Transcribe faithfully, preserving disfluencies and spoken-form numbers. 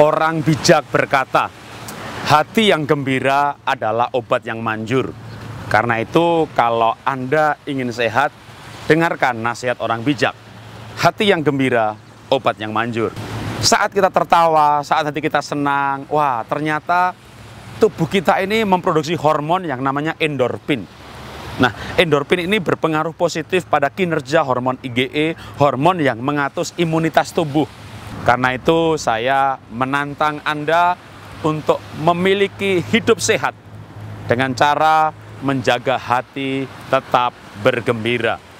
Orang bijak berkata, hati yang gembira adalah obat yang manjur. Karena itu kalau Anda ingin sehat, dengarkan nasihat orang bijak. Hati yang gembira, obat yang manjur. Saat kita tertawa, saat hati kita senang, wah ternyata tubuh kita ini memproduksi hormon yang namanya endorfin. Nah, endorfin ini berpengaruh positif pada kinerja hormon I G E, hormon yang mengatur imunitas tubuh. Karena itu saya menantang Anda untuk memiliki hidup sehat dengan cara menjaga hati tetap bergembira.